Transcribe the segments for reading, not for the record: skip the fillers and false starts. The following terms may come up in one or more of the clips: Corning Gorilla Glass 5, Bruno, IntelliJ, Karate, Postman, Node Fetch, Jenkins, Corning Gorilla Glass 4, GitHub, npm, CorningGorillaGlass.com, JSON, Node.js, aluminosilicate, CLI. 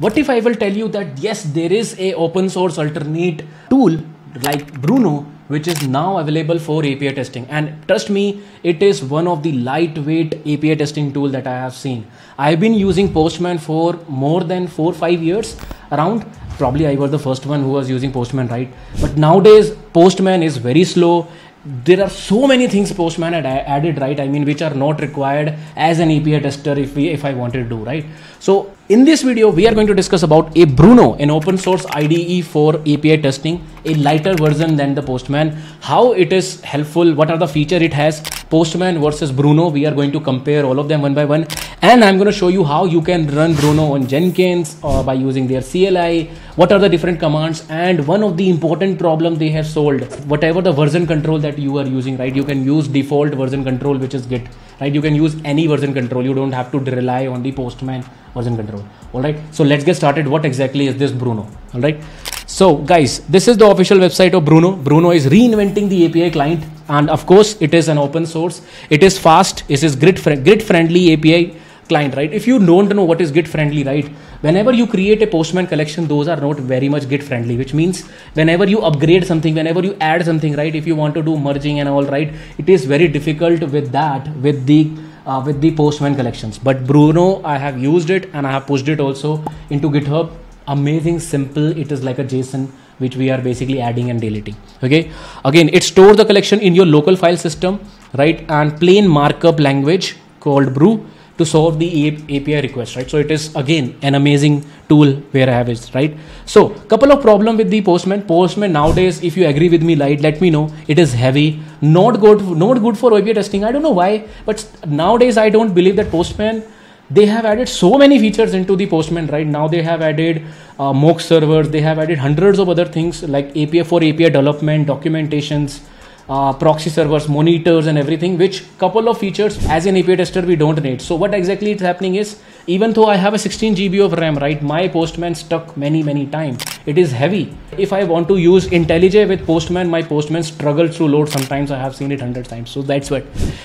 What if I will tell you that yes, there is a open source alternate tool like Bruno, which is now available for API testing, and trust me, it is one of the lightweight API testing tool that I have seen. I've been using Postman for more than 4-5 years around. Probably I was the first one who was using Postman, right? But nowadays Postman is very slow. There are so many things Postman had added, right? I mean, which are not required as an API tester if I wanted to do, right? So in this video, we are going to discuss about a Bruno, an open source IDE for API testing, a lighter version than the Postman, how it is helpful, what are the features it has, Postman versus Bruno. We are going to compare all of them one by one. And I'm going to show you how you can run Bruno on Jenkins or by using their CLI, what are the different commands, and one of the important problems they have solved, whatever the version control that you are using, right? You can use default version control, which is Git, right? You can use any version control. You don't have to rely on the Postman version control. All right, so let's get started. What exactly is this Bruno? All right, so guys, this is the official website of Bruno. Bruno is reinventing the API client, and of course it is an open source. It is fast. It is grid friendly API client, right? If you don't know what is grid friendly, right? Whenever you create a Postman collection, those are not very much grid friendly, which means whenever you upgrade something, whenever you add something, right? If you want to do merging and all, right? It is very difficult with that, with the Postman collections. But Bruno, I have used it and I have pushed it also into GitHub. Amazing, simple. It is like a JSON which we are basically adding and deleting. Okay, again, it stores the collection in your local file system, right? And plain markup language called brew to solve the API request, right? So it is again an amazing tool where I have it, right? So couple of problem with the Postman nowadays, if you agree with me, right, let me know. It is heavy, not good for API testing. I don't know why, but nowadays I don't believe that Postman, they have added so many features into the Postman, right? Now they have added mock servers, they have added hundreds of other things like API for API development, documentations, proxy servers, monitors, and everything, which couple of features as an API tester we don't need. So what exactly is happening is, even though I have a 16 GB of RAM, right, my Postman stuck many times. It is heavy. If I want to use IntelliJ with Postman, my Postman struggles to load. Sometimes I have seen it 100 times. So that's what.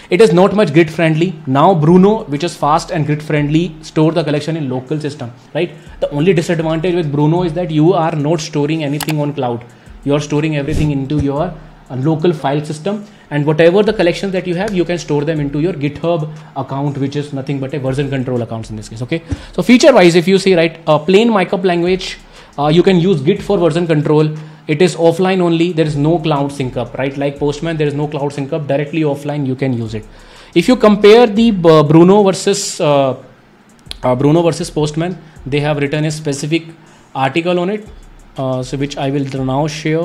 It is not much grid friendly. Now Bruno, which is fast and grid friendly, store the collection in local system, right? The only disadvantage with Bruno is that you are not storing anything on cloud. You are storing everything into your a local file system, and whatever the collections that you have, you can store them into your GitHub account, which is nothing but a version control account in this case. Okay, so feature wise, if you see, right, plain markup language, you can use Git for version control. It is offline only. There is no cloud sync up, right? Like Postman, there is no cloud sync up. Directly offline, you can use it. If you compare the Bruno versus Postman, they have written a specific article on it, so which I will now share.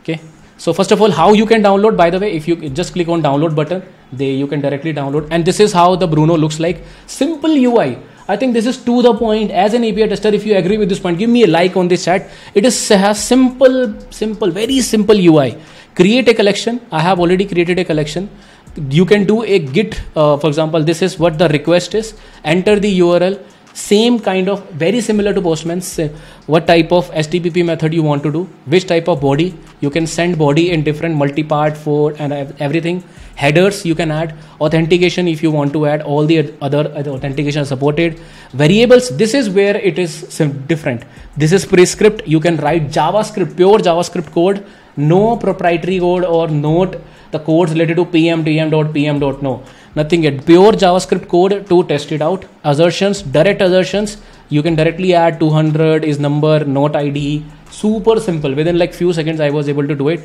Okay. So first of all, how you can download, by the way, if you just click on download button, you can directly download. And this is how the Bruno looks like. Simple UI. I think this is to the point. As an API tester, if you agree with this point, give me a like on this chat. It is a simple, very simple UI. Create a collection. I have already created a collection. You can do a Git, for example, this is what the request is. Enter the URL. Same kind of, very similar to Postman, what type of HTTP method you want to do, which type of body, you can send body in different multi-part for and everything, headers you can add, authentication if you want to add, all the other authentication supported, variables, this is where it is different. This is prescript, you can write JavaScript, pure JavaScript code, no proprietary code or not the codes related to pm.dm.pm.no. Nothing yet. Pure JavaScript code to test it out. Assertions, direct assertions. You can directly add 200 is number, not ID. Super simple. Within like few seconds, I was able to do it.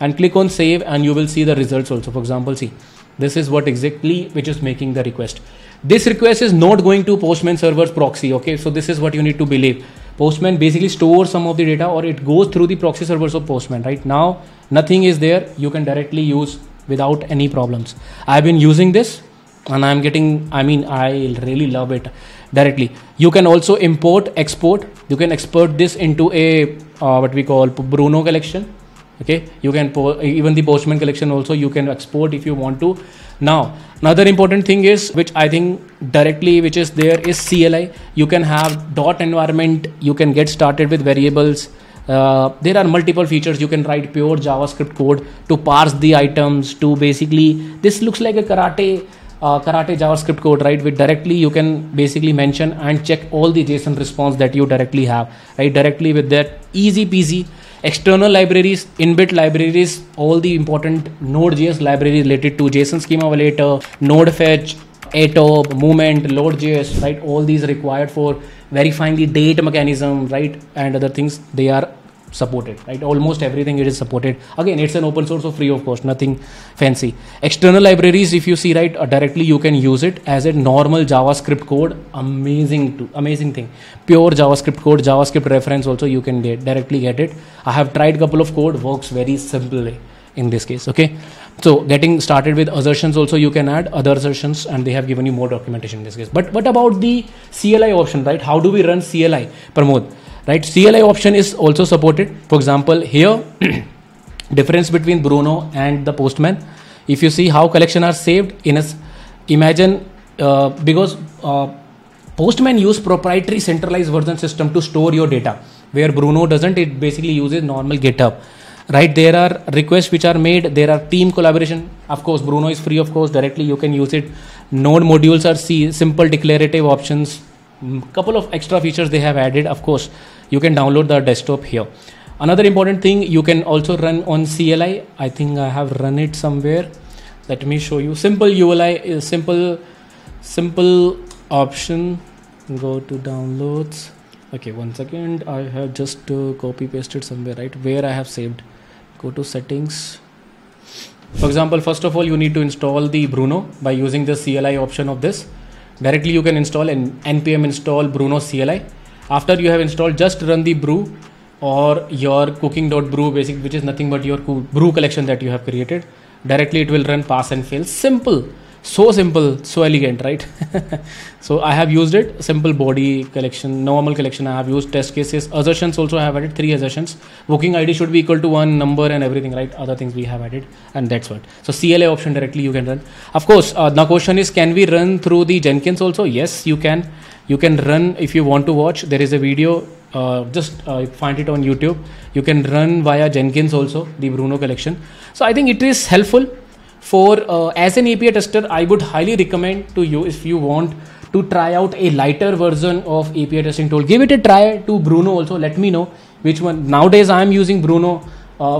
And click on save and you will see the results also. For example, see, this is what exactly which is making the request. This request is not going to Postman server's proxy. Okay, so this is what you need to believe. Postman basically stores some of the data or it goes through the proxy servers of Postman. Right now, nothing is there. You can directly use without any problems. I've been using this and I'm getting, I mean, I really love it directly. You can also import, export. You can export this into a what we call Bruno collection. Okay, you can even the Postman collection also you can export if you want to. Now, another important thing is, which I think directly, which is there is CLI. You can have dot environment. You can get started with variables. There are multiple features. You can write pure JavaScript code to parse the items to basically, this looks like a Karate Karate JavaScript code, right? With directly you can basically mention and check all the JSON response that you directly have, right? Directly with that, easy peasy. External libraries, inbuilt libraries, all the important Node.js libraries related to JSON schema validator, Node Fetch, atop, movement, load.js, right? All these required for verifying the date mechanism, right? And other things, they are supported, right? Almost everything it is supported. Again, it's an open source, so free of course, nothing fancy. External libraries, if you see, right, directly you can use it as a normal JavaScript code. Amazing thing. Pure JavaScript code, JavaScript reference also you can directly get it. I have tried couple of code, works very simply in this case. Okay, so getting started with assertions also, you can add other assertions and they have given you more documentation in this case. But what about the CLI option, right? How do we run CLI, Pramod? Right, CLI option is also supported. For example, here difference between Bruno and the Postman. If you see how collection are saved in a, imagine because Postman use proprietary centralized version system to store your data, where Bruno doesn't. It basically uses normal GitHub. Right, there are requests which are made, there are team collaboration. Of course, Bruno is free, of course, directly you can use it. Node modules are simple declarative options. Couple of extra features they have added. Of course, you can download the desktop here. Another important thing, you can also run on CLI. I think I have run it somewhere. Let me show you. Simple ULI is simple option. Go to downloads. Okay, one second. I have just copy pasted somewhere, right? Where I have saved. Go to settings. For example, first of all, you need to install the Bruno by using the CLI option of this. Directly you can install an npm install Bruno CLI. After you have installed, just run the brew or your cooking.brew basic, which is nothing but your brew collection that you have created. Directly it will run pass and fail. Simple, so elegant, right? So I have used it. Simple body collection, normal collection I have used, test cases, assertions also I have added, 3 assertions. Booking ID should be equal to 1, number and everything, right? Other things we have added, and that's what. So CLI option directly you can run. Of course, the question is, can we run through the Jenkins also? Yes, you can. You can run, if you want to watch, there is a video, just find it on YouTube. You can run via Jenkins also, the Bruno collection. So I think it is helpful. For as an API tester, I would highly recommend to you, if you want to try out a lighter version of API testing tool, give it a try to Bruno also. Let me know which one. Nowadays I am using Bruno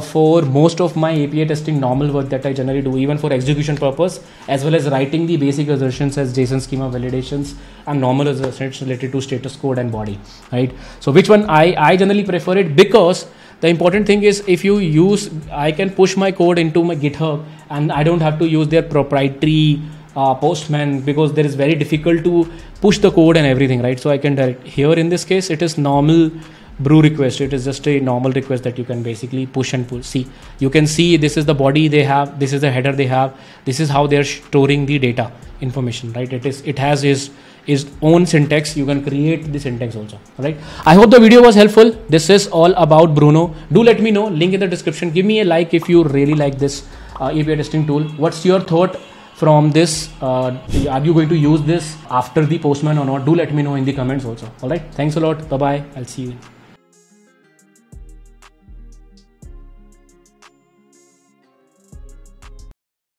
for most of my API testing normal work that I generally do, even for execution purpose, as well as writing the basic assertions as JSON schema validations and normal assertions related to status code and body, right? So which one I generally prefer it, because the important thing is, if you use, I can push my code into my GitHub and I don't have to use their proprietary Postman, because there is very difficult to push the code and everything, right? So I can direct here. In this case, it is normal brew request. It is just a normal request that you can basically push and pull. See, you can see this is the body they have. This is the header they have. This is how they're storing the data information, right? It has its own syntax. You can create the syntax also, right? I hope the video was helpful. This is all about Bruno. Do let me know. Link in the description. Give me a like if you really like this API testing tool. What's your thought from this? Are you going to use this after the Postman or not? Do let me know in the comments also. All right. Thanks a lot. Bye-bye. I'll see you.